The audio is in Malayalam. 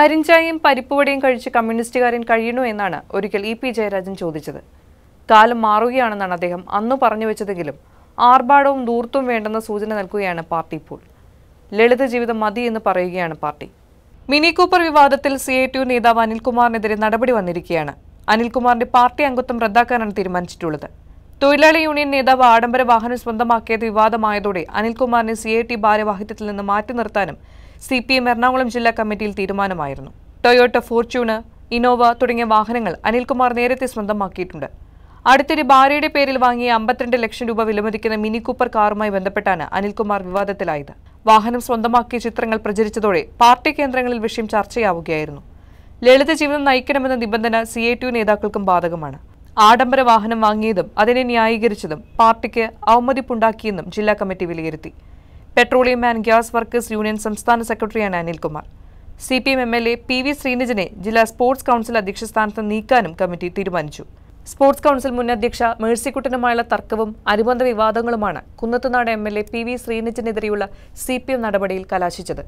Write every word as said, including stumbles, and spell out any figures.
കരിഞ്ചായയും പരിപ്പുവടയും കഴിച്ച് കമ്മ്യൂണിസ്റ്റുകാരൻ കഴിയണോ എന്നാണ് ഒരിക്കൽ ഇ പി ജയരാജൻ ചോദിച്ചത്. കാലം മാറുകയാണെന്നാണ് അദ്ദേഹം അന്ന് പറഞ്ഞു വെച്ചതെങ്കിലും ആർഭാടവും ദൂർത്തും വേണ്ടെന്ന സൂചന നൽകുകയാണ് പാർട്ടി ഇപ്പോൾ. ലളിത ജീവിതം മതി എന്ന് പറയുകയാണ് പാർട്ടി. മിനി കൂപ്പർ വിവാദത്തിൽ സി ഐ ടി യു നേതാവ് അനിൽകുമാറിനെതിരെ നടപടി വന്നിരിക്കുകയാണ്. അനിൽകുമാറിന്റെ പാർട്ടി അംഗത്വം റദ്ദാക്കാനാണ് തീരുമാനിച്ചിട്ടുള്ളത്. തൊഴിലാളി യൂണിയൻ നേതാവ് ആഡംബര വാഹനം സ്വന്തമാക്കിയത് വിവാദമായതോടെ അനിൽകുമാറിനെ സി ഐ ടി ഭാരവാഹിത്വത്തിൽ നിന്ന് മാറ്റി നിർത്താനും സി പി എം എറണാകുളം ജില്ലാ കമ്മിറ്റിയിൽ തീരുമാനമായിരുന്നു. ടൊയോട്ട, ഫോര്ച്യൂണര്, ഇന്നോവ തുടങ്ങിയ വാഹനങ്ങൾ അനിൽകുമാർ നേരത്തെ സ്വന്തമാക്കിയിട്ടുണ്ട്. അടുത്തിടെ ഭാര്യയുടെ പേരിൽ വാങ്ങിയ അമ്പത്തിരണ്ട് ലക്ഷം രൂപ വിലമതിക്കുന്ന മിനി കൂപ്പർ കാറുമായി ബന്ധപ്പെട്ടാണ് അനിൽകുമാർ വിവാദത്തിലായത്. വാഹനം സ്വന്തമാക്കിയ ചിത്രങ്ങൾ പ്രചരിച്ചതോടെ പാർട്ടി കേന്ദ്രങ്ങളിൽ വിഷയം ചർച്ചയാവുകയായിരുന്നു. ലളിത ജീവിതം നയിക്കണമെന്ന നിബന്ധന സി ഐ ടി യു നേതാക്കൾക്കും ബാധകമാണ്. ആഡംബര വാഹനം വാങ്ങിയതും അതിനെ ന്യായീകരിച്ചതും പാർട്ടിക്ക് അവമതിപ്പുണ്ടാക്കിയെന്നും ജില്ലാ കമ്മിറ്റി വിലയിരുത്തി. Petroleum and gas workers union സംസ്ഥാന സെക്രട്ടറിയാണ് Anilkumar. C P M M L A P V ശ്രീനിജിനെ ജില്ലാ സ്പോർട്സ് കൗൺസിൽ അധ്യക്ഷ സ്ഥാനത്ത് നീക്കാനും കമ്മിറ്റി തീരുമാനിച്ചു. സ്പോർട്സ് കൗൺസിൽ മുൻ അധ്യക്ഷ മേഴ്സിക്കുട്ടനുമായുള്ള തർക്കവും അനുബന്ധ വിവാദങ്ങളുമാണ് Kunnathunad M L A P V ശ്രീനിജിനെതിരെയുള്ള സി പി എം നടപടിയിൽ കലാശിച്ചത്.